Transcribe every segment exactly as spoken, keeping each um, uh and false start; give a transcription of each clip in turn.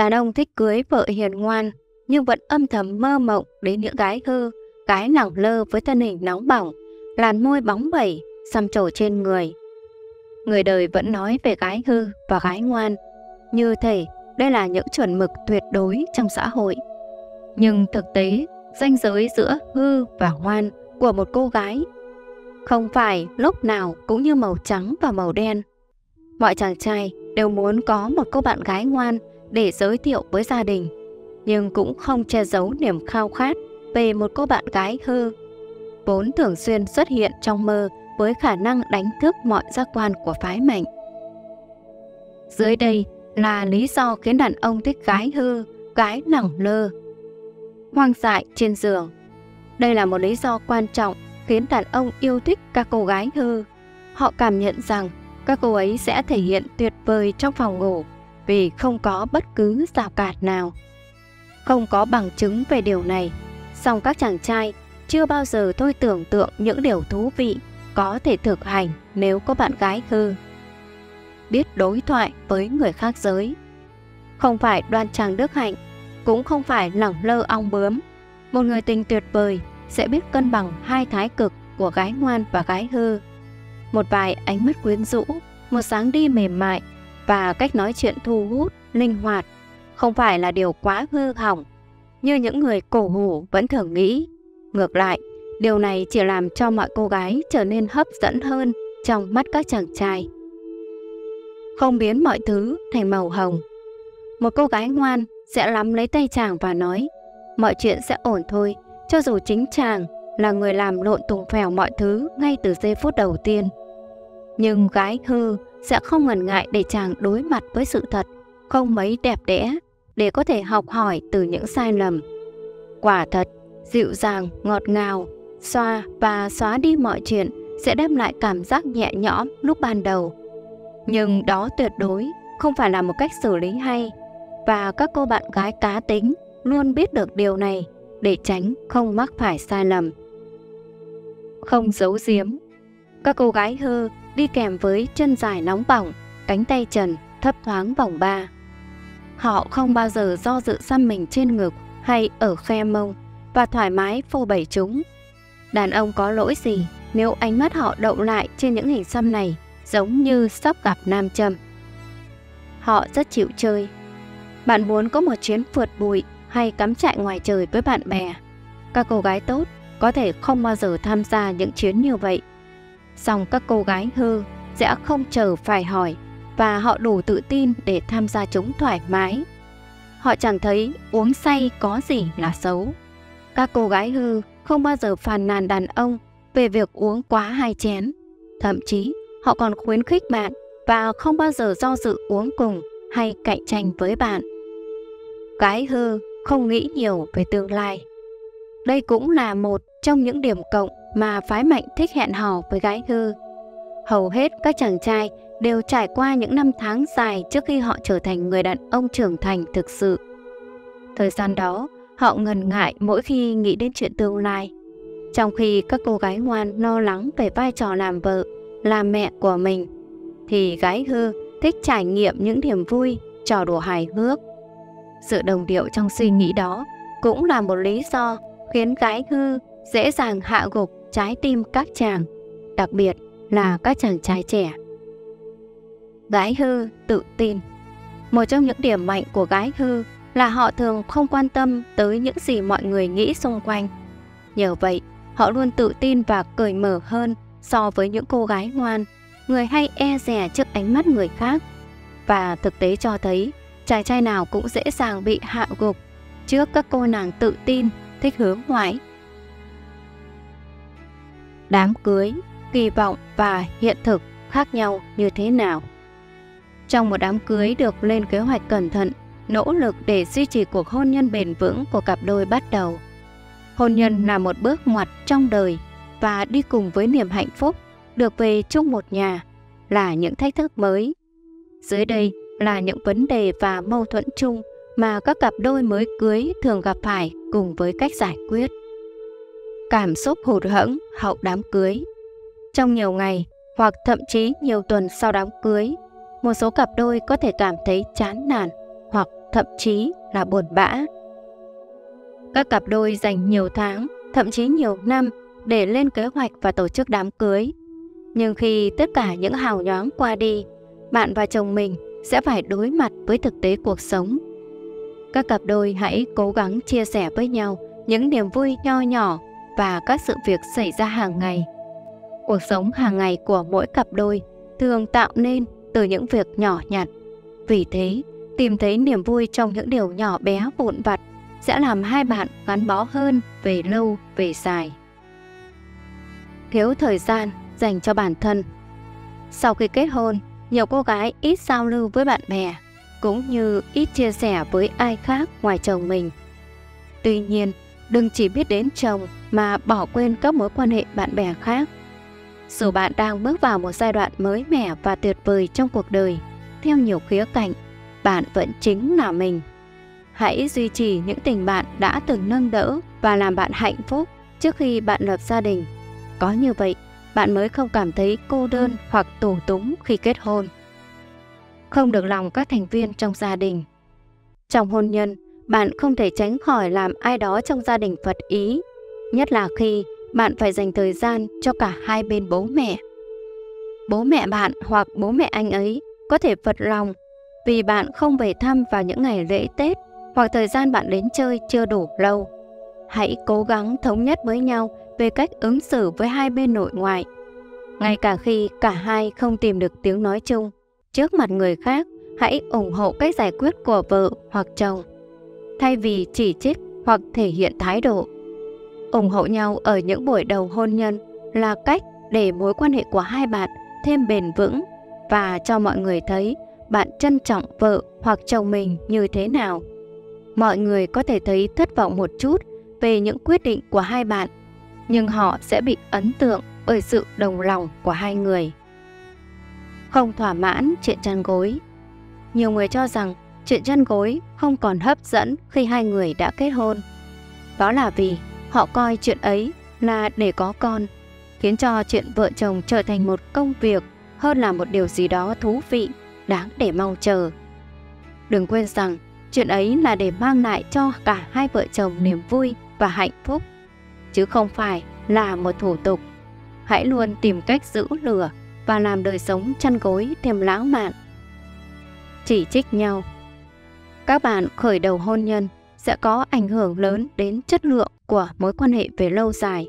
Đàn ông thích cưới vợ hiền ngoan nhưng vẫn âm thầm mơ mộng đến những gái hư, gái lẳng lơ với thân hình nóng bỏng, làn môi bóng bẩy, xăm trổ trên người. Người đời vẫn nói về gái hư và gái ngoan, như thể đây là những chuẩn mực tuyệt đối trong xã hội. Nhưng thực tế, ranh giới giữa hư và ngoan của một cô gái không phải lúc nào cũng như màu trắng và màu đen. Mọi chàng trai đều muốn có một cô bạn gái ngoan để giới thiệu với gia đình, nhưng cũng không che giấu niềm khao khát về một cô bạn gái hư, vốn thường xuyên xuất hiện trong mơ với khả năng đánh thức mọi giác quan của phái mạnh. Dưới đây là lý do khiến đàn ông thích gái hư, gái lẳng lơ, hoang dại trên giường. Đây là một lý do quan trọng khiến đàn ông yêu thích các cô gái hư. Họ cảm nhận rằng các cô ấy sẽ thể hiện tuyệt vời trong phòng ngủ vì không có bất cứ rào cản nào. Không có bằng chứng về điều này, song các chàng trai chưa bao giờ thôi tưởng tượng những điều thú vị có thể thực hành nếu có bạn gái hư. Biết đối thoại với người khác giới. Không phải Đoan Trang Đức Hạnh, cũng không phải lẳng lơ ong bướm. Một người tình tuyệt vời sẽ biết cân bằng hai thái cực của gái ngoan và gái hư. Một vài ánh mắt quyến rũ, một dáng đi mềm mại và cách nói chuyện thu hút, linh hoạt không phải là điều quá hư hỏng như những người cổ hủ vẫn thường nghĩ. Ngược lại, điều này chỉ làm cho mọi cô gái trở nên hấp dẫn hơn trong mắt các chàng trai. Không biến mọi thứ thành màu hồng. Một cô gái ngoan sẽ nắm lấy tay chàng và nói mọi chuyện sẽ ổn thôi, cho dù chính chàng là người làm lộn tùng phèo mọi thứ ngay từ giây phút đầu tiên. Nhưng gái hư sẽ không ngần ngại để chàng đối mặt với sự thật không mấy đẹp đẽ để có thể học hỏi từ những sai lầm. Quả thật, dịu dàng, ngọt ngào, xoa và xóa đi mọi chuyện sẽ đem lại cảm giác nhẹ nhõm lúc ban đầu. Nhưng đó tuyệt đối không phải là một cách xử lý hay, và các cô bạn gái cá tính luôn biết được điều này để tránh không mắc phải sai lầm. Không giấu giếm. Các cô gái hư đi kèm với chân dài nóng bỏng, cánh tay trần, thấp thoáng vòng ba. Họ không bao giờ do dự xăm mình trên ngực hay ở khe mông và thoải mái phô bày chúng. Đàn ông có lỗi gì nếu ánh mắt họ đậu lại trên những hình xăm này, giống như sắp gặp nam châm. Họ rất chịu chơi. Bạn muốn có một chuyến phượt bụi hay cắm trại ngoài trời với bạn bè. Các cô gái tốt có thể không bao giờ tham gia những chuyến như vậy. Song các cô gái hư sẽ không chờ phải hỏi, và họ đủ tự tin để tham gia chúng thoải mái. Họ chẳng thấy uống say có gì là xấu. Các cô gái hư không bao giờ phàn nàn đàn ông về việc uống quá hai chén. Thậm chí họ còn khuyến khích bạn và không bao giờ do dự uống cùng hay cạnh tranh với bạn. Gái hư không nghĩ nhiều về tương lai. Đây cũng là một trong những điểm cộng mà phái mạnh thích hẹn hò với gái hư. Hầu hết các chàng trai đều trải qua những năm tháng dài trước khi họ trở thành người đàn ông trưởng thành thực sự. Thời gian đó, họ ngần ngại mỗi khi nghĩ đến chuyện tương lai. Trong khi các cô gái ngoan lo lắng về vai trò làm vợ, làm mẹ của mình, thì gái hư thích trải nghiệm những niềm vui, trò đùa hài hước. Sự đồng điệu trong suy nghĩ đó cũng là một lý do khiến gái hư dễ dàng hạ gục trái tim các chàng, đặc biệt là các chàng trai trẻ. Gái hư tự tin. Một trong những điểm mạnh của gái hư là họ thường không quan tâm tới những gì mọi người nghĩ xung quanh. Nhờ vậy, họ luôn tự tin và cởi mở hơn so với những cô gái ngoan, người hay e dè trước ánh mắt người khác. Và thực tế cho thấy, chàng trai nào cũng dễ dàng bị hạ gục trước các cô nàng tự tin, thích hướng ngoại. Đám cưới, kỳ vọng và hiện thực khác nhau như thế nào? Trong một đám cưới được lên kế hoạch cẩn thận, nỗ lực để duy trì cuộc hôn nhân bền vững của cặp đôi bắt đầu. Hôn nhân là một bước ngoặt trong đời, và đi cùng với niềm hạnh phúc được về chung một nhà là những thách thức mới. Dưới đây là những vấn đề và mâu thuẫn chung mà các cặp đôi mới cưới thường gặp phải cùng với cách giải quyết. Cảm xúc hụt hẫng hậu đám cưới. Trong nhiều ngày hoặc thậm chí nhiều tuần sau đám cưới, một số cặp đôi có thể cảm thấy chán nản hoặc thậm chí là buồn bã. Các cặp đôi dành nhiều tháng, thậm chí nhiều năm để lên kế hoạch và tổ chức đám cưới. Nhưng khi tất cả những hào nhoáng qua đi, bạn và chồng mình sẽ phải đối mặt với thực tế cuộc sống. Các cặp đôi hãy cố gắng chia sẻ với nhau những niềm vui nho nhỏ và các sự việc xảy ra hàng ngày. Cuộc sống hàng ngày của mỗi cặp đôi thường tạo nên từ những việc nhỏ nhặt. Vì thế, tìm thấy niềm vui trong những điều nhỏ bé vụn vặt sẽ làm hai bạn gắn bó hơn về lâu về dài. Thiếu thời gian dành cho bản thân. Sau khi kết hôn, nhiều cô gái ít giao lưu với bạn bè, cũng như ít chia sẻ với ai khác ngoài chồng mình. Tuy nhiên, đừng chỉ biết đến chồng mà bỏ quên các mối quan hệ bạn bè khác. Dù bạn đang bước vào một giai đoạn mới mẻ và tuyệt vời trong cuộc đời, theo nhiều khía cạnh, bạn vẫn chính là mình. Hãy duy trì những tình bạn đã từng nâng đỡ và làm bạn hạnh phúc trước khi bạn lập gia đình. Có như vậy, bạn mới không cảm thấy cô đơn hoặc tù túng khi kết hôn. Không được lòng các thành viên trong gia đình. Trong hôn nhân, bạn không thể tránh khỏi làm ai đó trong gia đình phật ý, nhất là khi bạn phải dành thời gian cho cả hai bên bố mẹ. Bố mẹ bạn hoặc bố mẹ anh ấy có thể phật lòng vì bạn không về thăm vào những ngày lễ Tết hoặc thời gian bạn đến chơi chưa đủ lâu. Hãy cố gắng thống nhất với nhau về cách ứng xử với hai bên nội ngoại. Ngay cả khi cả hai không tìm được tiếng nói chung, trước mặt người khác, hãy ủng hộ cách giải quyết của vợ hoặc chồng, thay vì chỉ trích hoặc thể hiện thái độ. Ủng hộ nhau ở những buổi đầu hôn nhân là cách để mối quan hệ của hai bạn thêm bền vững và cho mọi người thấy bạn trân trọng vợ hoặc chồng mình như thế nào. Mọi người có thể thấy thất vọng một chút về những quyết định của hai bạn, nhưng họ sẽ bị ấn tượng bởi sự đồng lòng của hai người. Không thỏa mãn chuyện chăn gối. Nhiều người cho rằng chuyện chăn gối không còn hấp dẫn khi hai người đã kết hôn. Đó là vì họ coi chuyện ấy là để có con, khiến cho chuyện vợ chồng trở thành một công việc hơn là một điều gì đó thú vị, đáng để mong chờ. Đừng quên rằng chuyện ấy là để mang lại cho cả hai vợ chồng niềm vui và hạnh phúc, chứ không phải là một thủ tục. Hãy luôn tìm cách giữ lửa và làm đời sống chăn gối thêm lãng mạn. Chỉ trích nhau. Các bạn khởi đầu hôn nhân sẽ có ảnh hưởng lớn đến chất lượng của mối quan hệ về lâu dài.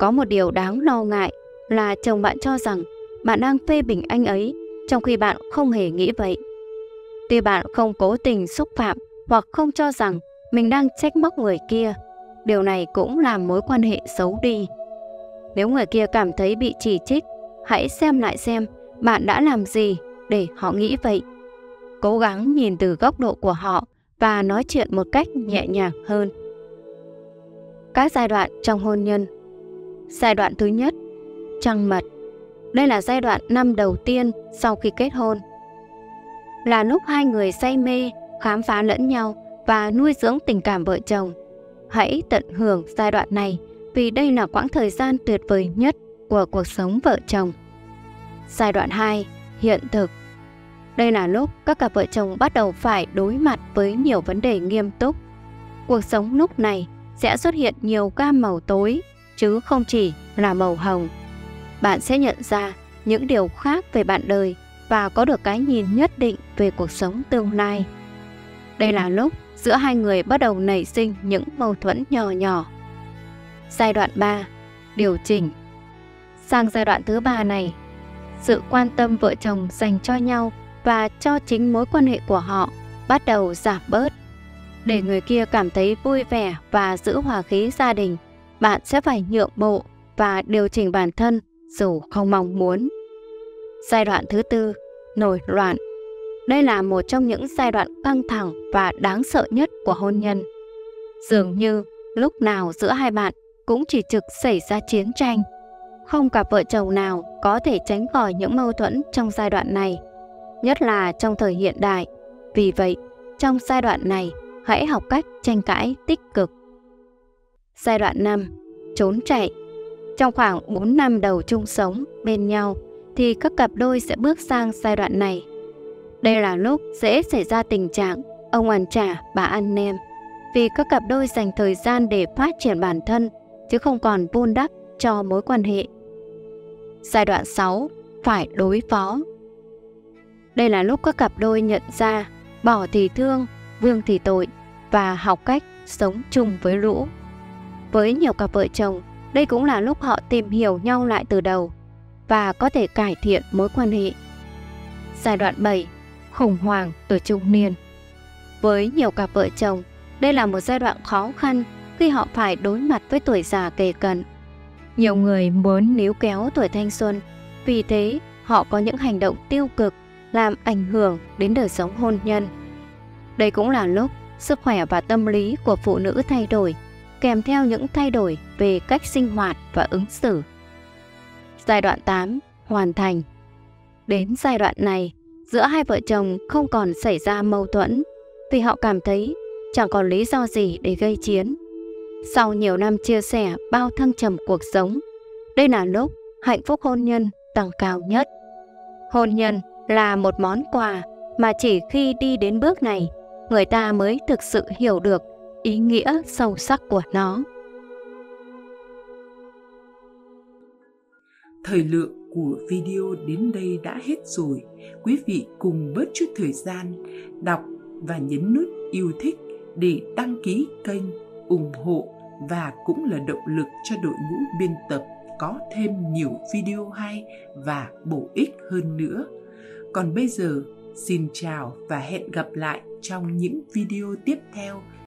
Có một điều đáng lo ngại là chồng bạn cho rằng bạn đang phê bình anh ấy, trong khi bạn không hề nghĩ vậy. Tuy bạn không cố tình xúc phạm hoặc không cho rằng mình đang trách móc người kia, điều này cũng làm mối quan hệ xấu đi. Nếu người kia cảm thấy bị chỉ trích, hãy xem lại xem bạn đã làm gì để họ nghĩ vậy. Cố gắng nhìn từ góc độ của họ và nói chuyện một cách nhẹ nhàng hơn. Các giai đoạn trong hôn nhân. Giai đoạn thứ nhất, trăng mật. Đây là giai đoạn năm đầu tiên sau khi kết hôn. Là lúc hai người say mê, khám phá lẫn nhau và nuôi dưỡng tình cảm vợ chồng. Hãy tận hưởng giai đoạn này vì đây là quãng thời gian tuyệt vời nhất của cuộc sống vợ chồng. Giai đoạn hai, hiện thực. Đây là lúc các cặp vợ chồng bắt đầu phải đối mặt với nhiều vấn đề nghiêm túc. Cuộc sống lúc này sẽ xuất hiện nhiều gam màu tối, chứ không chỉ là màu hồng. Bạn sẽ nhận ra những điều khác về bạn đời và có được cái nhìn nhất định về cuộc sống tương lai. Đây là lúc giữa hai người bắt đầu nảy sinh những mâu thuẫn nhỏ nhỏ. Giai đoạn ba, điều chỉnh. Sang giai đoạn thứ ba này, sự quan tâm vợ chồng dành cho nhau và cho chính mối quan hệ của họ bắt đầu giảm bớt. Để người kia cảm thấy vui vẻ và giữ hòa khí gia đình, bạn sẽ phải nhượng bộ và điều chỉnh bản thân dù không mong muốn. Giai đoạn thứ tư, nổi loạn. Đây là một trong những giai đoạn căng thẳng và đáng sợ nhất của hôn nhân. Dường như lúc nào giữa hai bạn cũng chỉ trực xảy ra chiến tranh. Không cặp vợ chồng nào có thể tránh khỏi những mâu thuẫn trong giai đoạn này, nhất là trong thời hiện đại. Vì vậy, trong giai đoạn này, hãy học cách tranh cãi tích cực. Giai đoạn năm, trốn chạy. Trong khoảng bốn năm đầu chung sống bên nhau thì các cặp đôi sẽ bước sang giai đoạn này. Đây là lúc dễ xảy ra tình trạng Ông ăn chả, bà ăn nem. Vì các cặp đôi dành thời gian để phát triển bản thân, chứ không còn vun đắp cho mối quan hệ. Giai đoạn sáu. Phải đối phó. Đây là lúc các cặp đôi nhận ra bỏ thì thương, vương thì tội và học cách sống chung với lũ. Với nhiều cặp vợ chồng, đây cũng là lúc họ tìm hiểu nhau lại từ đầu và có thể cải thiện mối quan hệ. Giai đoạn bảy. Khủng hoảng tuổi trung niên. Với nhiều cặp vợ chồng, đây là một giai đoạn khó khăn khi họ phải đối mặt với tuổi già kề cận. Nhiều người muốn níu kéo tuổi thanh xuân, vì thế họ có những hành động tiêu cực làm ảnh hưởng đến đời sống hôn nhân. Đây cũng là lúc sức khỏe và tâm lý của phụ nữ thay đổi, kèm theo những thay đổi về cách sinh hoạt và ứng xử. Giai đoạn tám. Hoàn thành. Đến giai đoạn này, giữa hai vợ chồng không còn xảy ra mâu thuẫn, vì họ cảm thấy chẳng còn lý do gì để gây chiến. Sau nhiều năm chia sẻ bao thăng trầm cuộc sống, đây là lúc hạnh phúc hôn nhân tăng cao nhất. Hôn nhân là một món quà mà chỉ khi đi đến bước này, người ta mới thực sự hiểu được ý nghĩa sâu sắc của nó. Thời lượng của video đến đây đã hết rồi. Quý vị cùng bớt chút thời gian đọc và nhấn nút yêu thích để đăng ký kênh, ủng hộ và cũng là động lực cho đội ngũ biên tập có thêm nhiều video hay và bổ ích hơn nữa. Còn bây giờ, xin chào và hẹn gặp lại trong những video tiếp theo.